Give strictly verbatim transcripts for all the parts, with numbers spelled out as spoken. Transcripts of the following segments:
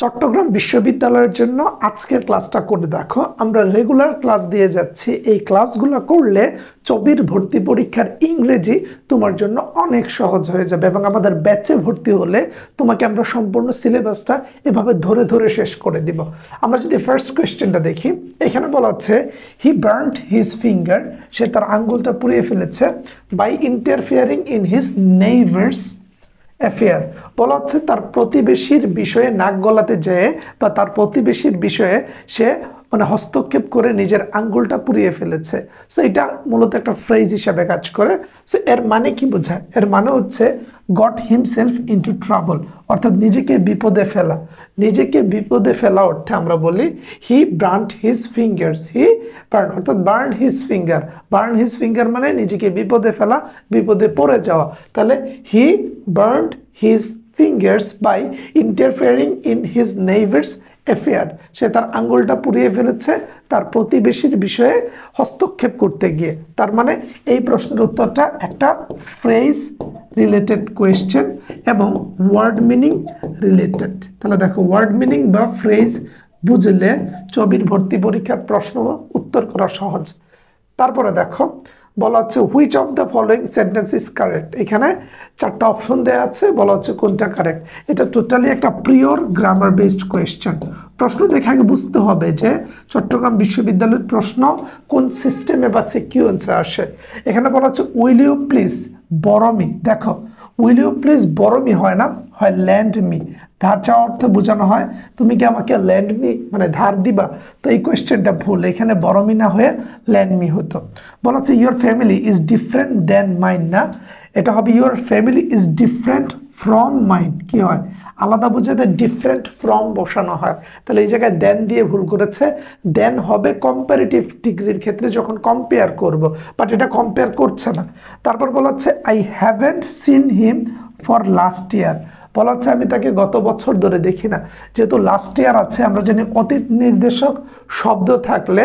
চট্টগ্রাম বিশ্ববিদ্যালয়ের জন্য আজকের ক্লাসটা করে দেখো। আমরা রেগুলার ক্লাস দিয়ে যাচ্ছি, এই ক্লাসগুলো করলে চবির ভর্তি পরীক্ষার ইংরেজি তোমার জন্য অনেক সহজ হয়ে যাবে এবং আমাদের ব্যাচে ভর্তি হলে তোমাকে আমরা সম্পূর্ণ সিলেবাসটা এভাবে ধরে ধরে শেষ করে দিব। আমরা যদি ফার্স্ট কোয়েশ্চেনটা দেখি, এখানে বলা হচ্ছে হি বার্নড হিজ ফিঙ্গার, সে তার আঙ্গুলটা পুড়িয়ে ফেলেছে, by interfering in his neighbours affair. বলা হচ্ছে তার প্রতিবেশীর বিষয়ে নাক গলাতে যেয়ে বা তার প্রতিবেশীর বিষয়ে সে মানে হস্তক্ষেপ করে নিজের আঙ্গুলটা পুড়িয়ে ফেলেছে। সো এটা মূলত একটা ফ্রেজ হিসাবে কাজ করে। সো এর মানে কি বোঝায়? এর মানে হচ্ছে গট হিমসেলফ ইনটু ট্রাবল, অর্থাৎ নিজেকে বিপদে ফেলা। নিজেকে বিপদে ফেলা অর্থে আমরা বলি he burned his fingers, he burn অর্থাৎ burn his finger, burn his finger মানে নিজেকে বিপদে ফেলা, বিপদে পড়ে যাওয়া। তাহলে he burned his fingers by interfering in his neighbours affair, সে তার আঙ্গুলটা পুড়িয়ে ফেলেছে তার প্রতিবেশীর বিষয়ে হস্তক্ষেপ করতে গিয়ে। তার মানে এই প্রশ্নের উত্তরটা একটা ফ্রেজ রিলেটেড কোয়েশ্চেন এবং ওয়ার্ড মিনিং রিলেটেড। তাহলে দেখো, ওয়ার্ড মিনিং বা ফ্রেজ বুঝলে চবির ভর্তি পরীক্ষার প্রশ্ন উত্তর করা সহজ। তারপরে দেখো বলা হচ্ছে which of the following sentence is correct. এখানে চারটা অপশন দেওয়া আছে, বলা হচ্ছে কোনটা কারেক্ট। এটা টোটালি একটা প্রিওর গ্রামার বেসড কোয়েশ্চেন। প্রশ্ন দেখে আগে বুঝতে হবে যে চট্টগ্রাম বিশ্ববিদ্যালয়ের প্রশ্ন কোন সিস্টেমে বা সিকুয়েন্সে আসে। এখানে বলা হচ্ছে উইল ইউ প্লিজ বরমি। দেখো উইল ইউ প্লিজ বরমি হয় না, হয় ল্যান্ড মি। ধার চাওয়া অর্থে বোঝানো হয় তুমি কি আমাকে ল্যান্ড মি মানে ধার দিবা। তো এই কোয়েশ্চেনটা ভুল, এখানে বরমি না হয়ে ল্যান্ড মি হতো। বলা হচ্ছে your family is different than mine, না এটা হবে your family is different from mine. কি হয়? আলাদা বোঝাতে ডিফারেন্ট ফ্রম বসানো হয়। তাহলে এই জায়গায় দেন দিয়ে ভুল করেছে, দেন হবে কম্পারেটিভ ডিগ্রির ক্ষেত্রে যখন কম্পেয়ার করব, বাট এটা কম্পেয়ার করছে না। তারপর বলা হচ্ছে I haven't seen him for last year. বলা হচ্ছে আমি তাকে গত বছর ধরে দেখি না। যেহেতু লাস্ট ইয়ার আছে, আমরা জানি অতীত নির্দেশক শব্দ থাকলে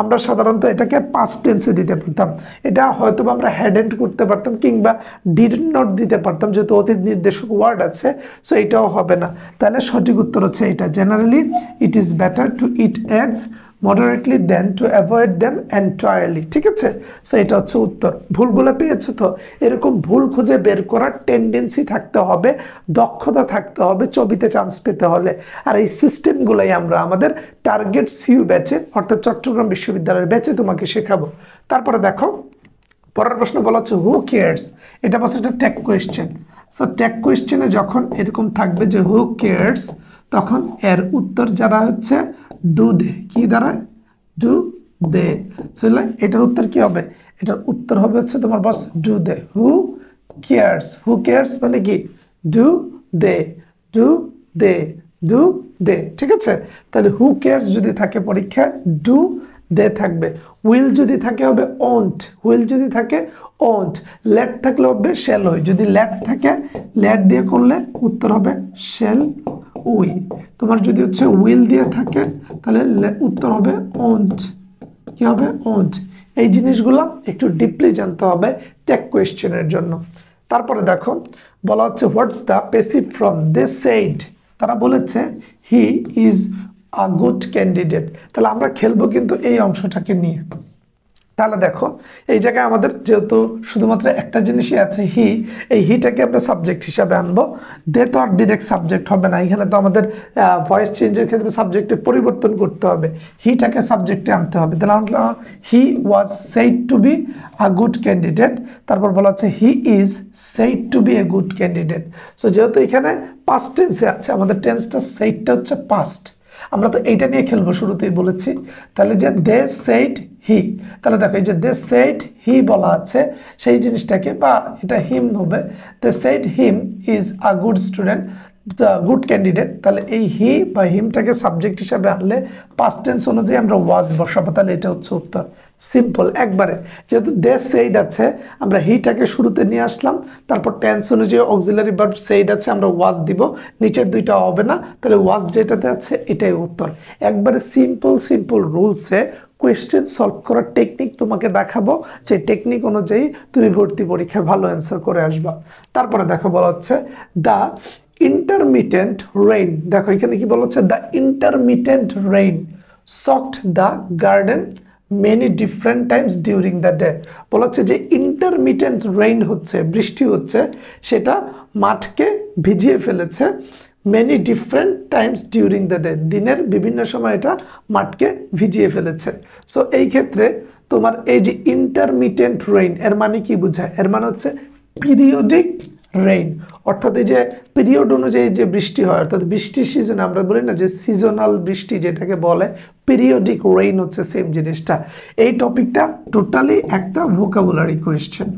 আমরা সাধারণত এটাকে পাস্ট টেন্সে দিতে পারতাম। এটা হয়তো আমরা হ্যাডেন্ট করতে পারতাম কিংবা ডিড নট দিতে পারতাম, যেহেতু অতীত নির্দেশক ওয়ার্ড আছে। সো এটাও হবে না। তাহলে সঠিক উত্তর হচ্ছে এটা, generally it is better to eat eggs moderately than to avoid them entirely. ঠিক আছে, সো এটা হচ্ছে উত্তর। ভুলগুলো পেয়েছো তো? এরকম ভুল খুঁজে বের করার টেন্ডেন্সি থাকতে হবে, দক্ষতা থাকতে হবে চবিতে চান্স পেতে হলে। আর এই সিস্টেমগুলোই আমরা আমাদের টার্গেট সিইউ ব্যাচে অর্থাৎ চট্টগ্রাম বিশ্ববিদ্যালয়ের ব্যাচে তোমাকে শেখাবো। তারপরে দেখো পরের প্রশ্ন বলা হচ্ছে হু কেয়ার্স। এটা বলছে একটা ট্যাগ কোয়েশ্চেন। সো ট্যাগ কোয়েশ্চেনে যখন এরকম থাকবে যে হু কেয়ার্স, তখন এর উত্তর যারা হচ্ছে ডু দে। কি দাঁড়ায়? Do they. বুঝলে এটার উত্তর কি হবে? এটার উত্তর হবে হচ্ছে তোমার boss do they. Who cares, who cares মানে কি? Do they, do they, do they. ঠিক আছে, তাহলে হু কেয়ার্স যদি থাকে পরীক্ষায় ডু দে থাকবে। উইল যদি থাকে হবে ওন্ট, উইল যদি থাকে ওন্ট। লেট থাকলে হবে শ্যাল উই। যদি লেট থাকে লেট দিয়ে করলে উত্তর হবে শ্যাল উই। তোমার যদি হচ্ছে উইল দিয়ে থাকে তাহলে উত্তর হবে ওন্ট। কি হবে? ওন্ট। এই জিনিসগুলো একটু ডিপলি জানতে হবে ট্যাগ কোয়েশ্চেনের জন্য। তারপরে দেখো বলা হচ্ছে what's the passive from they said. তারা বলেছে he is a good candidate. তাহলে আমরা খেলবো কিন্তু এই অংশটাকে নিয়ে। তাহলে দেখো এই জায়গায় আমাদের যেহেতু শুধুমাত্র একটা জিনিসই আছে হি, এই হিটাকে আমরা সাবজেক্ট হিসাবে আনবো। দে তো আর ডিরেক্ট সাবজেক্ট হবে না, এখানে তো আমাদের ভয়েস চেঞ্জের ক্ষেত্রে সাবজেক্টে পরিবর্তন করতে হবে, হিটাকে সাবজেক্টে আনতে হবে। তাহলে আমরা he was said to be a good candidate. তারপর বলা হচ্ছে he is said to be a good candidate. So যেহেতু এখানে পাস্ট টেন্সে আছে, আমাদের টেন্সটা সেইডটা হচ্ছে পাস্ট, আমরা তো এইটা নিয়ে খেলবো শুরুতেই বলেছি। তাহলে যে দে সেইড হি, তাহলে দেখো এই যে দে সেইড হি বলা আছে সেই জিনিসটাকে, বা এটা হিম হবে, they said him is a good student, the good candidate. তাহলে এই হি বা হিমটাকে সাবজেক্ট হিসাবে আনলে পাস্ট টেন্স অনুযায়ী আমরা ওয়াজ বসাবো। তাহলে এটা হচ্ছে উত্তর, সিম্পল একবারে। যেহেতু দে সেইড আছে, আমরা হিটাকে শুরুতে নিয়ে আসলাম, তারপর টেন্স অনুযায়ী অক্সিলারি ভার্ব সেইড আছে, আমরা ওয়াজ দিব, নিচের দুইটা হবে না। তাহলে ওয়াজ যেটাতে আছে এটাই উত্তর। একবারে সিম্পল সিম্পল রুলসে কোয়েশ্চেন সলভ করার টেকনিক তোমাকে দেখাবো, যে টেকনিক অনুযায়ী তুমি ভর্তি পরীক্ষায় ভালো অ্যান্সার করে আসবা। তারপরে দেখো বলা হচ্ছে দ্য intermittent rain, দেখো এখানে কি বলা হচ্ছে the intermittent rain soaked the garden many different times during the day, বলা হচ্ছে যে intermittent rain হচ্ছে বৃষ্টি হচ্ছে সেটা মাঠকে ভিজিয়ে ফেলেছে many different times during the day, দিনের বিভিন্ন সময় এটা মাঠকে ভিজিয়ে ফেলেছে। সো এই ক্ষেত্রে তোমার এই যে intermittent rain এর মানে কি বোঝায়, এর মানে হচ্ছে periodic rain, অর্থাৎ এই যে পিরিয়ড অনুযায়ী যে বৃষ্টি হয় অর্থাৎ বৃষ্টির সিজনে আমরা বলি না যে সিজনাল বৃষ্টি যেটাকে বলে, পিরিয়ডিক রেইন হচ্ছে সেম জিনিসটা। এই টপিকটা টোটালি একটা ভোকাবুলারি কোয়েশ্চেন,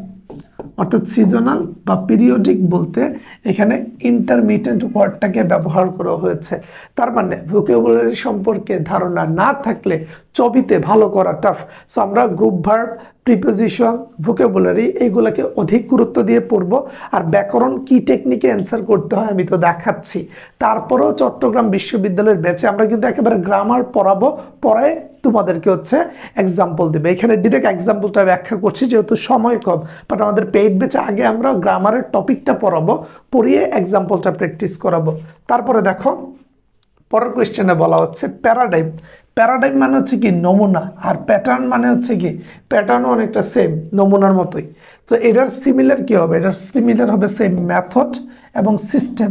অর্থাৎ সিজনাল বা পিরিয়ডিক বলতে এখানে ইন্টারমিটেন্ট ওয়ার্ডটাকে ব্যবহার করা হয়েছে। তার মানে ভোকাবুলারি সম্পর্কে ধারণা না থাকলে ছবিতে ভালো করা টাফ। সো আমরা গ্রুপ ভার্ব, প্রিপোজিশন, ভোকাবুলারি এইগুলোকে অধিক গুরুত্ব দিয়ে পড়ব। আর ব্যাকরণ কি টেকনিকে অ্যান্সার করতে হয় আমি তো দেখাচ্ছি। তারপরেও চট্টগ্রাম বিশ্ববিদ্যালয়ের ব্যাচে আমরা কিন্তু একেবারে গ্রামার পড়াবো, পড়ায় তোমাদেরকে হচ্ছে এক্সাম্পল দেবে। এখানে ডিরেক্ট এক্সাম্পলটা ব্যাখ্যা করছি যেহেতু সময় কম, বাট আমাদের পেইড ব্যাচে আগে আমরা গ্রামারের টপিকটা পড়াবো, পড়িয়ে এক্সাম্পলটা প্র্যাকটিস করাবো। তারপরে দেখো পরের কোয়েশ্চেনে বলা হচ্ছে প্যারাডাইম। প্যারাডাইম মানে হচ্ছে কি নমুনা, আর প্যাটার্ন মানে হচ্ছে কি প্যাটার্নও অনেকটা সেম নমুনার মতোই। তো এটার সিমিলার কি হবে, এটার সিমিলার হবে সেম মেথড এবং সিস্টেম।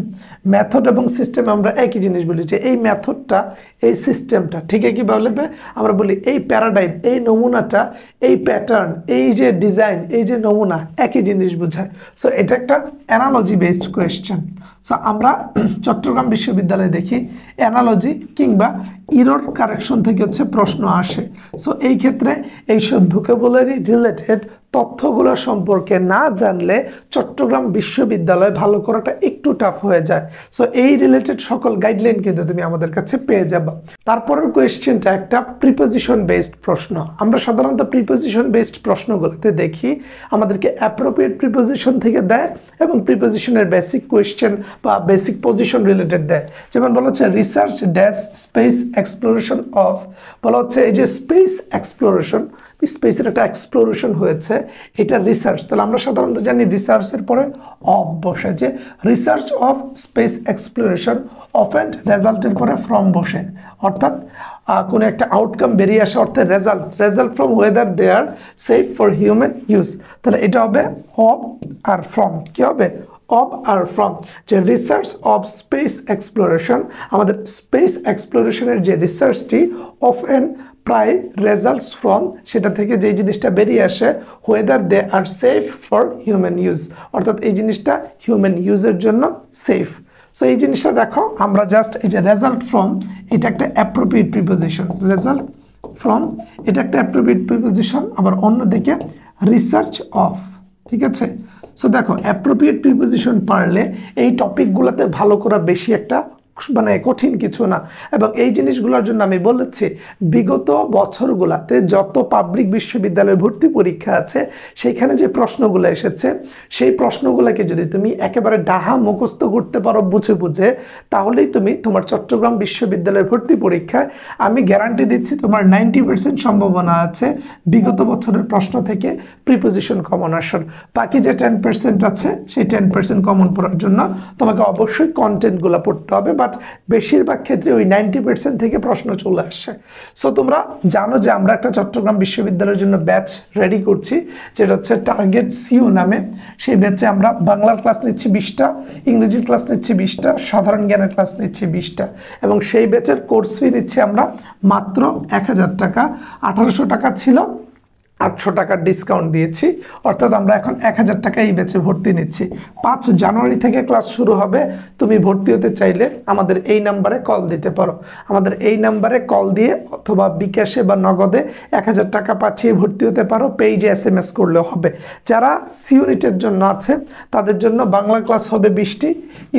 মেথড এবং সিস্টেম আমরা একই জিনিস বলি, যে এই মেথডটা এই সিস্টেমটা, ঠিক আছে কি বলবে আমরা বলি এই প্যারাডাইম এই নমুনাটা এই প্যাটার্ন এই যে ডিজাইন এই যে নমুনা একই জিনিস বোঝায়। সো এটা একটা অ্যানালজি বেসড কোয়েশ্চেন। সো আমরা চট্টগ্রাম বিশ্ববিদ্যালয়ে দেখি অ্যানালজি কিংবা ইরর কারেকশন থেকে হচ্ছে প্রশ্ন আসে। সো এই ক্ষেত্রে এইসব ভোকাবুলারি রিলেটেড তথ্যগুলো সম্পর্কে না জানলে চট্টগ্রাম বিশ্ববিদ্যালয়ে ভালো করাটা একটু টাফ হয়ে যায়। সো এই রিলেটেড সকল গাইডলাইন কিন্তু তুমি আমাদের কাছে পেয়ে যাবে। তারপরের কোয়েশ্চেনটা একটা প্রিপোজিশন বেসড প্রশ্ন। আমরা সাধারণত প্রিপোজিশন বেসড প্রশ্নগুলোতে দেখি আমাদেরকে অ্যাপ্রোপ্রিয়েট প্রিপোজিশন থেকে দেয় এবং প্রিপোজিশনের বেসিক কোয়েশ্চেন বা বেসিক পজিশন রিলেটেড দেয়। যেমন বলা হচ্ছে research dash space exploration of, বলা হচ্ছে এই যে স্পেস এক্সপ্লোরেশন, স্পেসের একটা এক্সপ্লোরেশন হয়েছে এটা রিসার্চ। তাহলে আমরা সাধারণত জানি রিসার্চের পরে অফ বসে, যে research of space exploration of and রেজাল্টের পরে ফ্রম বসে, অর্থাৎ কোনো একটা আউটকাম বেরিয়ে আসে অর্থাৎ result, result from whether they are safe for human use. তাহলে এটা হবে অফ আর ফ্রম, কী হবে অফ আর ফ্রম, যে রিসার্চ অফ স্পেস এক্সপ্লোরেশন, আমাদের স্পেস এক্সপ্লোরেশনের যে রিসার্চটি অফ অ্যান্ড প্রায় রেজাল্টস ফ্রম, সেটা থেকে যেই জিনিসটা বেরিয়ে আসে whether they are safe for human use, অর্থাৎ এই জিনিসটা হিউম্যান ইউজের জন্য সেফ। সো এই জিনিসটা দেখো আমরা জাস্ট এই যে রেজাল্ট ফ্রম এটা একটা অ্যাপ্রোপ্রিয়েট প্রিপোজিশন, রেজাল্ট ফ্রম এটা একটা অ্যাপ্রোপ্রিয়েট প্রিপোজিশন, আবার অন্যদিকে রিসার্চ অফ, ঠিক আছে। সো দেখো অ্যাপ্রোপ্রিয়েট প্রিপোজিশন পারলে এই টপিকগুলোতে ভালো করা বেশি একটা মানে কঠিন কিছু না। এবং এই জিনিসগুলোর জন্য আমি বলেছি বিগত বছরগুলোতে যত পাবলিক বিশ্ববিদ্যালয়ে ভর্তি পরীক্ষা আছে সেইখানে যে প্রশ্নগুলো এসেছে সেই প্রশ্নগুলোকে যদি তুমি একেবারে ডাহা মুখস্থ করতে পারো বুঝে বুঝে, তাহলেই তুমি তোমার চট্টগ্রাম বিশ্ববিদ্যালয়ের ভর্তি পরীক্ষায় আমি গ্যারান্টি দিচ্ছি তোমার নাইনটি পার্সেন্ট সম্ভাবনা আছে বিগত বছরের প্রশ্ন থেকে প্রিপোজিশন কমন আসার। বাকি যে টেন পার্সেন্ট আছে সেই টেন পার্সেন্ট কমন পড়ার জন্য তোমাকে অবশ্যই কন্টেন্টগুলো পড়তে হবে, বাট বেশিরভাগ ক্ষেত্রে ওই নাইনটি পার্সেন্ট থেকে প্রশ্ন চলে আসে। সো তোমরা জানো যে আমরা একটা চট্টগ্রাম বিশ্ববিদ্যালয়ের জন্য ব্যাচ রেডি করছি যেটা হচ্ছে টার্গেট সিও নামে। সেই ব্যাচে আমরা বাংলার ক্লাস নিচ্ছি বিশটা, ইংরেজির ক্লাস নিচ্ছি বিশটা, সাধারণ জ্ঞানের ক্লাস নিচ্ছি বিশটা, এবং সেই ব্যাচের কোর্স ফি নিচ্ছি আমরা মাত্র এক হাজার টাকা। আঠারোশো টাকা ছিল, আটশো টাকার ডিসকাউন্ট দিয়েছি, অর্থাৎ আমরা এখন এক হাজার টাকা এই ব্যাচে ভর্তি নিচ্ছি। পাঁচ জানুয়ারি থেকে ক্লাস শুরু হবে। তুমি ভর্তি হতে চাইলে আমাদের এই নাম্বারে কল দিতে পারো, আমাদের এই নাম্বারে কল দিয়ে অথবা বিকাশে বা নগদে এক হাজার টাকা পাঠিয়ে ভর্তি হতে পারো, পেইজে এস এম এস করলেও হবে। যারা সি ইউনিটের জন্য আছে তাদের জন্য বাংলা ক্লাস হবে বিশটি,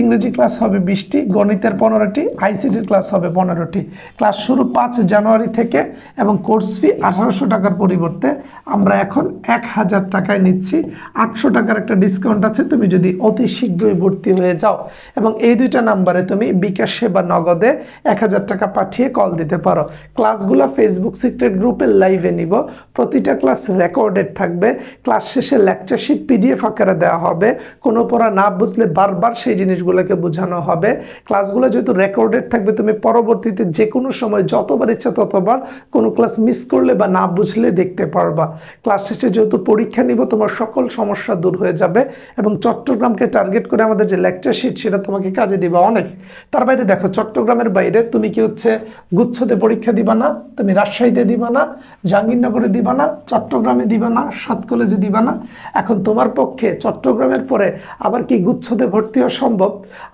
ইংরেজি ক্লাস হবে বিশটি, গণিতের পনেরোটি, আইসিটির ক্লাস হবে পনেরোটি। ক্লাস শুরু পাঁচ জানুয়ারি থেকে এবং কোর্স ফি আঠারোশো টাকার পরিবর্তে আমরা এখন এক হাজার টাকায় নিচ্ছি, আটশো টাকার একটা ডিসকাউন্ট আছে। তুমি যদি অতি শীঘ্রই ভর্তি হয়ে যাও এবং এই দুইটা নাম্বারে তুমি বিকাশে বা নগদে এক হাজার টাকা পাঠিয়ে কল দিতে পারো। ক্লাসগুলো ফেসবুক সিক্রেট গ্রুপে লাইভে নিব, প্রতিটা ক্লাস রেকর্ডেড থাকবে, ক্লাস শেষে লেকচার শিট পিডিএফ আকারে দেওয়া হবে, কোনো পড়া না বুঝলে বারবার সেই জিনিসগুলোকে বোঝানো হবে। ক্লাসগুলো যেহেতু রেকর্ডেড থাকবে, তুমি পরবর্তীতে যে কোনো সময় যতবার ইচ্ছা ততবার কোনো ক্লাস মিস করলে বা না বুঝলে দেখতে পারবা। ক্লাস শেষে যেহেতু পরীক্ষা নিব, তোমার সকল সমস্যা দূর হয়ে যাবে এবং চট্টগ্রামকে টার্গেট করে আমাদের যে লেকচার শিট সেটা তোমাকে কাজে দিবে অনেক। তার বাইরে দেখো, চট্টগ্রামের বাইরে তুমি কি হচ্ছে গুচ্ছতে পরীক্ষা দিবা না, তুমি রাজশাহীতে দিবা না, জাহাঙ্গীরনগরে দিবা না, চট্টগ্রামে দিবা না, সাত কলেজে দিবা না। এখন তোমার পক্ষে চট্টগ্রামের পরে আবার কি গুচ্ছতে ভর্তি হওয়া সম্ভব,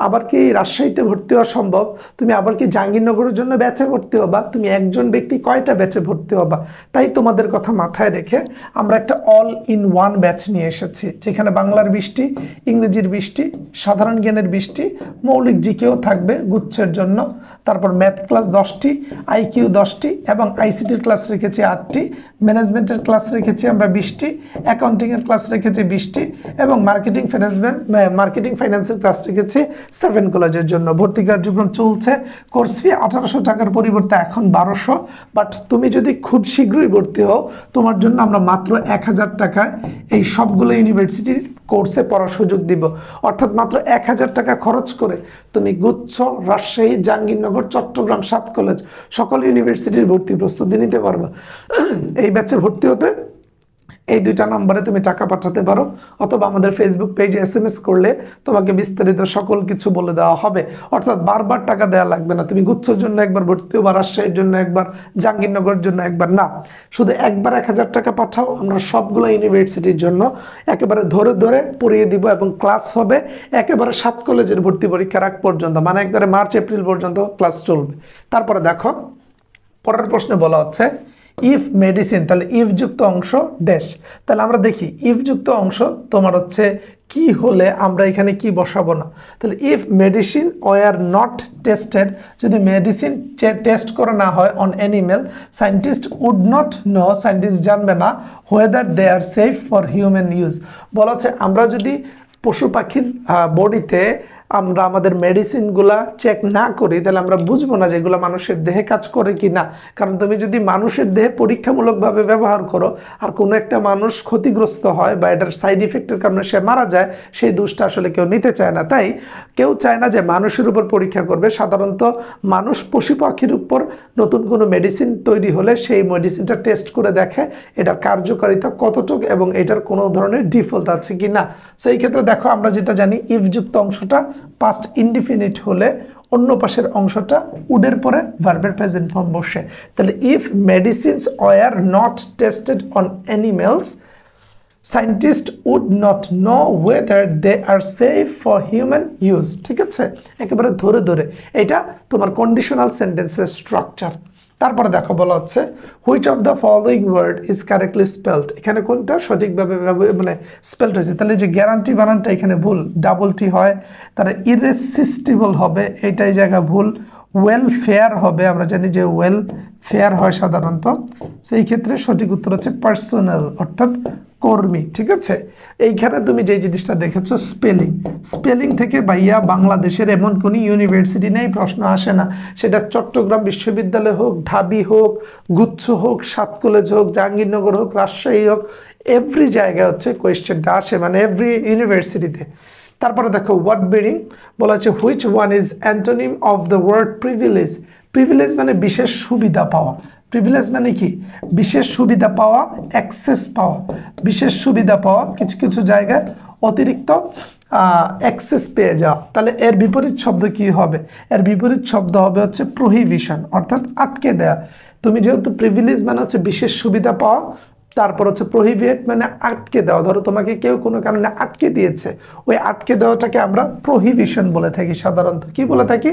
আবার কি রাজশাহীতে ভর্তি হওয়া সম্ভব, তুমি আবার কি জাহাঙ্গীরনগরের জন্য ব্যাচে ভর্তি হবা, তুমি একজন ব্যক্তি কয়টা ব্যাচে ভর্তি হবা। তাই তোমাদের কথা মাথায় রেখে আমরা একটা অল ইন ওয়ান ব্যাচ নিয়ে এসেছি, যেখানে বাংলার বৃষ্টি, ইংরেজির বৃষ্টি, সাধারণ জ্ঞানের বৃষ্টি, মৌলিক জিকেও থাকবে গুচ্ছের জন্য, তারপর ম্যাথ ক্লাস দশটি, আইকিউ দশটি এবং আইসিটির ক্লাস রেখেছি আটটি, ম্যানেজমেন্টের ক্লাস রেখেছি আমরা বিশটি, অ্যাকাউন্টিংয়ের ক্লাস রেখেছি বিশটি এবং মার্কেটিং ফিনান্সমেন্ট মার্কেটিং ফাইন্যান্সের ক্লাস রেখেছি সেভেন কলেজের জন্য। ভর্তি কার্যক্রম চলছে। কোর্স ফি আঠারোশো টাকার পরিবর্তে এখন বারোশো, বাট তুমি যদি খুব শীঘ্রই ভর্তি হও তোমার জন্য আমরা মাত্র এক হাজার টাকায় এই সবগুলো ইউনিভার্সিটির কোর্সে পড়ার সুযোগ দিব। অর্থাৎ মাত্র এক হাজার টাকা খরচ করে তুমি গুচ্ছ, রাজশাহী, জাহাঙ্গীরনগর, চট্টগ্রাম, সাত কলেজ সকল ইউনিভার্সিটির ভর্তি প্রস্তুতি নিতে পারবে। এই ব্যাচে ভর্তি হতে এই দুইটা নাম্বারে তুমি টাকা পাঠাতে পারো অথবা আমাদের ফেসবুক পেজে এস এম এস করলে তোমাকে বিস্তারিত সকল কিছু বলে দেওয়া হবে। অর্থাৎ বারবার টাকা দেওয়া লাগবে না, তুমি গুচ্ছর জন্য একবার ভর্তি হবা, রাজশাহীর জন্য একবার, জাহাঙ্গীরনগরের জন্য একবার, না, শুধু একবার এক হাজার টাকা পাঠাও, আমরা সবগুলো ইউনিভার্সিটির জন্য একেবারে ধরে ধরে পড়িয়ে দিব এবং ক্লাস হবে একেবারে সাত কলেজের ভর্তি পরীক্ষার আগ পর্যন্ত, মানে একবারে মার্চ এপ্রিল পর্যন্ত ক্লাস চলবে। তারপরে দেখো পরের প্রশ্নে বলা হচ্ছে ইফ মেডিসিন, তাহলে ইফ যুক্ত অংশ ড্যাশ, তাহলে আমরা দেখি ইফ যুক্ত অংশ তোমার হচ্ছে কি হলে আমরা এখানে কি বসাবো না। তাহলে if medicine were not tested, যদি মেডিসিন টেস্ট করা না হয় on animal, scientist would not know, scientist জানবে না whether they are safe for human use. বলা হচ্ছে আমরা যদি পশু পাখির বডিতে আমরা আমাদের মেডিসিনগুলা চেক না করি তাহলে আমরা বুঝবো না যেগুলো মানুষের দেহে কাজ করে কি না। কারণ তুমি যদি মানুষের দেহে পরীক্ষামূলকভাবে ব্যবহার করো আর কোনো একটা মানুষ ক্ষতিগ্রস্ত হয় বা এটার সাইড ইফেক্টের কারণে সে মারা যায়, সেই দোষটা আসলে কেউ নিতে চায় না। তাই কেউ চায় না যে মানুষের উপর পরীক্ষা করবে। সাধারণত মানুষ পশু পাখির উপর নতুন কোনো মেডিসিন তৈরি হলে সেই মেডিসিনটা টেস্ট করে দেখে এটার কার্যকারিতা কতটুকু এবং এটার কোনো ধরনের ডিফল্ট আছে কি না। সেই ক্ষেত্রে দেখো আমরা যেটা জানি ইফযুক্ত অংশটা পাস্ট ইনডিফিনিট হলে অন্য পাশের অংশটা উডের পরে ভার্বের প্রেজেন্ট ফর্ম বসে। তাহলে if medicines were not tested on animals, scientist would not know whether they are safe for human use. ঠিক আছে, একেবারে ধরে ধরে এটা তোমার কন্ডিশনাল সেন্টেন্সের স্ট্রাকচার। তারপরে দেখো বলা হচ্ছে which of the following word is correctly spelled, এখানে কোনটা সঠিকভাবে মানে স্পেলড হয়েছে। তাহলে যে গ্যারান্টি বানানটা এখানে ভুল, ডাবল টি হয়, তাহলে ইরেসিস্টিবল হবে, এটাই জায়গা ভুল, ওয়েলফেয়ার হবে, আমরা জানি যে ওয়েলফেয়ার হয় সাধারণত, সেই ক্ষেত্রে সঠিক উত্তর হচ্ছে পার্সোনাল অর্থাৎ কর্মী। ঠিক আছে, এইখানে তুমি যে জিনিসটা দেখেছো স্পেলিং, স্পেলিং থেকে ভাইয়া বাংলাদেশের এমন কোনো ইউনিভার্সিটি নেই প্রশ্ন আসে না, সেটা চট্টগ্রাম বিশ্ববিদ্যালয় হোক, ঢাবি হোক, গুচ্ছ হোক, সাত কলেজ হোক, জাহাঙ্গীরনগর হোক, রাজশাহী হোক, এভরি জায়গায় হচ্ছে কোয়েশ্চেনটা আসে, মানে এভরি ইউনিভার্সিটিতে। তারপরে দেখো ওয়ার্ড বিডিং বলা হচ্ছে which one is antonym of the word privilege, privilege মানে বিশেষ সুবিধা পাওয়া, প্রিভিলেজ মানে কি বিশেষ সুবিধা পাওয়া, অ্যাক্সেস পাওয়া, বিশেষ সুবিধা পাওয়া, কিছু কিছু জায়গায় অতিরিক্ত অ্যাক্সেস পেয়ে যাওয়া। তাহলে এর বিপরীত শব্দ কি হবে, এর বিপরীত শব্দ হবে হচ্ছে প্রোহিবিশন অর্থাৎ আটকে দেওয়া। তুমি যেহেতু প্রিভিলেজ মানে হচ্ছে বিশেষ সুবিধা পাওয়া, তারপর হচ্ছে প্রোহিবিট মানে আটকে দেওয়া, ধরো তোমাকে কেউ কোনো কারণে আটকে দিয়েছে, ওই আটকে দেওয়াটাকে আমরা প্রোহিবিশন বলে থাকি। সাধারণত কি বলে থাকি,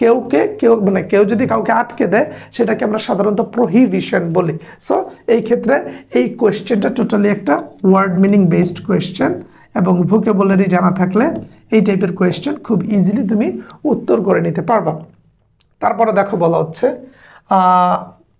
কেউকে কেউ মানে কেউ যদি কাউকে আটকে দেয় সেটাকে আমরা সাধারণত প্রোহিবিশন বলি। সো এই ক্ষেত্রে এই কোয়েশ্চেনটা টোটালি একটা ওয়ার্ড মিনিং বেসড কোয়েশ্চেন এবং ভোকাবুলারি জানা থাকলে এই টাইপের কোয়েশ্চেন খুব ইজিলি তুমি উত্তর করে নিতে পারবা। তারপরে দেখো বলা হচ্ছে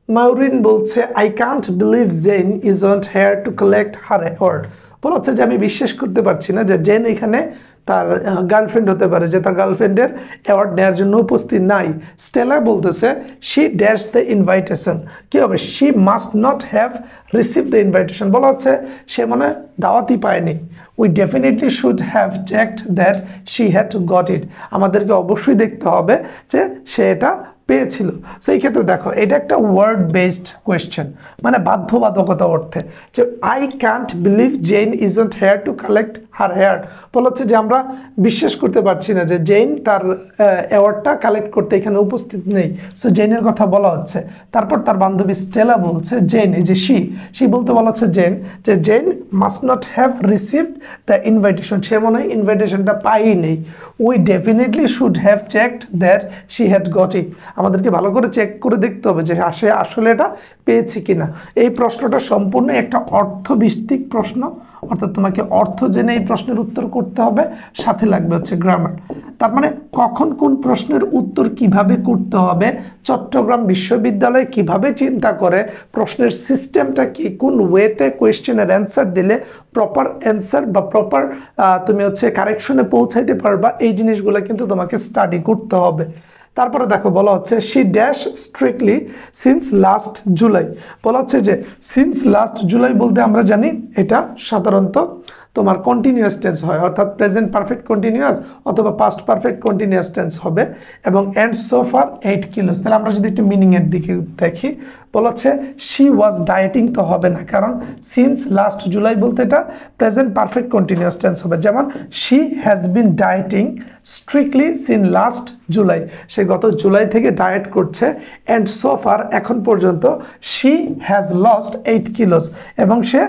Maureen bolche, I can't believe Jane isn't here to collect her award. Bolo chhe je ami bishwash korte parchi na je Jane ekhane tar girlfriend hote pare je tar girlfriend er award near jonno uposthiy nai. Stella bolteche she dashed the invitation. Ki hobe she must not have received the invitation. Bolo chhe she mone dawati payni. We definitely should have checked that she had got it. Amaderke obosshoi dekhte hobe je she eta পেয়েছিল। So এই ক্ষেত্রে দেখো এটা একটা word based question, মানে বাধ্যবাধকতা অর্থে যে I can't believe Jane isn't here to collect her here. বলা হচ্ছে যে আমরা বিশ্বাস করতে পারছি না যে জেন তার অ্যাওয়ার্ডটা কালেক্ট করতে এখানে উপস্থিত নেই। সো জেনের কথা বলা হচ্ছে, তারপর তার বান্ধবী স্টেলা বলছে জেন, এই যে সি সি বলতে বলা হচ্ছে জেন যে Jane must not have received the invitation, সে মনে হয় ইনভাইটেশনটা পাইই নেই। We definitely should have checked that she had got it. আমাদেরকে ভালো করে চেক করে দেখতে হবে যে সে আসলে এটা পেয়েছে কিনা। এই প্রশ্নটা সম্পূর্ণ একটা অর্থভিত্তিক প্রশ্ন, অর্থাৎ তোমাকে অর্থ জেনে এই প্রশ্নের উত্তর করতে হবে, সাথে লাগবে হচ্ছে গ্রামার। তার মানে কখন কোন প্রশ্নের উত্তর কিভাবে করতে হবে, চট্টগ্রাম বিশ্ববিদ্যালয় কিভাবে চিন্তা করে, প্রশ্নের সিস্টেমটা কি, কোন ওয়েতে কোয়েশ্চেনের অ্যান্সার দিলে প্রপার অ্যান্সার বা প্রপার তুমি হচ্ছে কারেকশনে পৌঁছাইতে পারবা, এই জিনিসগুলো কিন্তু তোমাকে স্টাডি করতে হবে। তারপরে দেখো বলা হচ্ছে she dash strictly since last July. বলা হচ্ছে যে since last July বলতে আমরা জানি এটা সাধারণত তোমার কন্টিনিউয়াস টেন্স হয়, অর্থাৎ প্রেজেন্ট পারফেক্ট কন্টিনিউয়াস অথবা পাস্ট পারফেক্ট কন্টিনিউয়াস টেন্স হবে, এবং and so far eight kilos. তাহলে আমরা যদি একটু মিনিংয়ের দিকে দেখি, বলা হচ্ছে শি ওয়াজ ডায়েটিং তো হবে না, কারণ সিন্স লাস্ট জুলাই বলতে এটা প্রেজেন্ট পারফেক্ট কন্টিনিউয়াস টেন্স হবে। যেমন she has been dieting strictly since last July, সে গত জুলাই থেকে ডায়েট করছে। অ্যান্ড সো ফার এখন পর্যন্ত she has lost eight kilos, এবং সে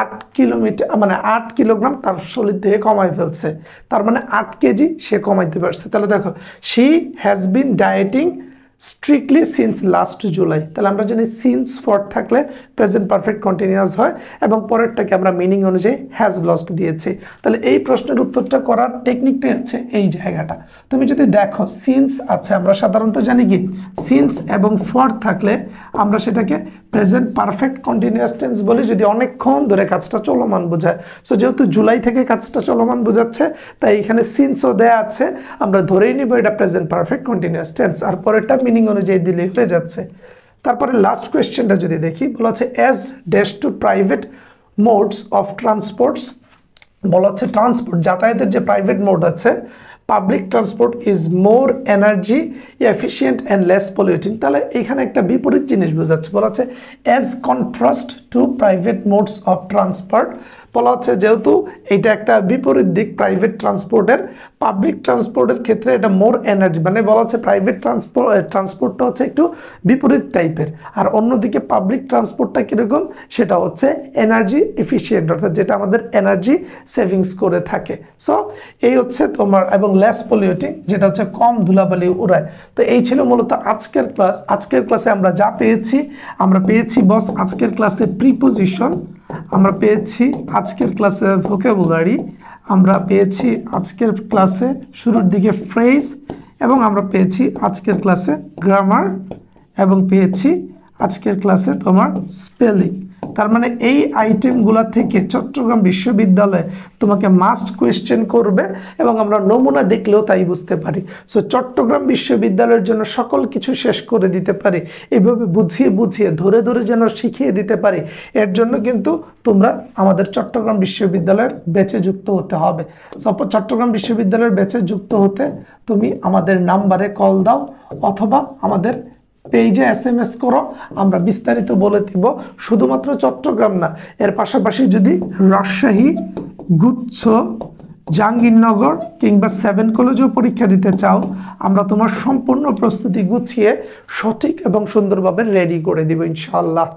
আট কিলোমিটার মানে আট কিলো গ্রাম তার শরীর থেকে কমায় ফেলছে, তার মানে আট কেজি সে কমাইতে পারছে। তাহলে দেখো she has been dieting strictly since last July, তাহলে আমরা জানি সিন্স ফর থাকলে প্রেজেন্ট পারফেক্ট কন্টিনিউয়াস হয়, এবং পরেরটাকে আমরা মিনিং অনুযায়ী হ্যাজ লস্ট দিয়েছি। তাহলে এই প্রশ্নের উত্তরটা করার টেকনিকটাই হচ্ছে এই জায়গাটা। তুমি যদি দেখো সিন্স আছে, আমরা সাধারণত জানি কি সিন্স এবং ফর থাকলে আমরা সেটাকে প্রেজেন্ট পারফেক্ট কন্টিনিউয়াস টেন্স বলি, যদি অনেকক্ষণ ধরে কাজটা চলমান বোঝায়। সো যেহেতু জুলাই থেকে কাজটা চলমান বোঝাচ্ছে, তাই এখানে সিন্সও দেয়া আছে, আমরা ধরেই নিব এটা প্রেজেন্ট পারফেক্ট কন্টিনিউয়াস টেন্স, আর পরেরটা মিনিং অনুযায়ী দিলে হয়ে যাচ্ছে। তারপরে লাস্ট কোয়েশ্চেনটা যদি দেখি, বলা হচ্ছে as dash to private modes of transports. বলা হচ্ছে ট্রান্সপোর্ট যাতায়াতের যে প্রাইভেট মোড আছে, public transport is more energy efficient and less polluting. তাহলে এখানে একটা বিপরীত জিনিস বোঝাচ্ছে, বলা হচ্ছে as contrast to private modes of transport. বলা হচ্ছে যেহেতু এটা একটা বিপরীত দিক প্রাইভেট ট্রান্সপোর্টের, পাবলিক ট্রান্সপোর্টের ক্ষেত্রে এটা মোর এনার্জি, মানে বলা হচ্ছে প্রাইভেট ট্রান্সপোর্ট ট্রান্সপোর্টটা হচ্ছে একটু বিপরীত টাইপের, আর অন্যদিকে পাবলিক ট্রান্সপোর্টটা কীরকম সেটা হচ্ছে এনার্জি এফিসিয়েন্ট, অর্থাৎ যেটা আমাদের এনার্জি সেভিংস করে থাকে। সো এই হচ্ছে তোমার, এবং লেস পলিউটিং যেটা হচ্ছে কম ধুলাবালি উড়ায়। তো এই ছিল মূলত আজকের ক্লাস। আজকের ক্লাসে আমরা যা পেয়েছি, আমরা পেয়েছি বস আজকের ক্লাসে প্রিপোজিশন, আমরা পেয়েছি আজকের ক্লাসে ভোকাবুলারি, আমরা পেয়েছি আজকের ক্লাসে শুরুর দিকে ফ্রেজ, এবং আমরা পেয়েছি আজকের ক্লাসে গ্রামার, এবং পেয়েছি আজকের ক্লাসে তোমার স্পেলিং। তার মানে এই আইটেমগুলো থেকে চট্টগ্রাম বিশ্ববিদ্যালয়ে তোমাকে মাস্ট কোয়েশ্চেন করবে, এবং আমরা নমুনা দেখলেও তাই বুঝতে পারি। সো চট্টগ্রাম বিশ্ববিদ্যালয়ের জন্য সকল কিছু শেষ করে দিতে পারি, এভাবে বুঝিয়ে বুঝিয়ে ধরে ধরে যেন শিখিয়ে দিতে পারি, এর জন্য কিন্তু তোমরা আমাদের চট্টগ্রাম বিশ্ববিদ্যালয়ের ব্যাচে যুক্ত হতে হবে। সো চট্টগ্রাম বিশ্ববিদ্যালয়ের ব্যাচে যুক্ত হতে তুমি আমাদের নাম্বারে কল দাও, অথবা আমাদের পেজে এস এম এস করো, আমরা বিস্তারিত বলে দিব। শুধুমাত্র চট্টগ্রাম না, এর পাশাপাশি যদি রাজশাহী, গুচ্ছ, জাহাঙ্গীরনগর কিংবা সেভেন কলেজেও পরীক্ষা দিতে চাও, আমরা তোমার সম্পূর্ণ প্রস্তুতি গুছিয়ে সঠিক এবং সুন্দরভাবে রেডি করে দিব ইনশাআল্লাহ।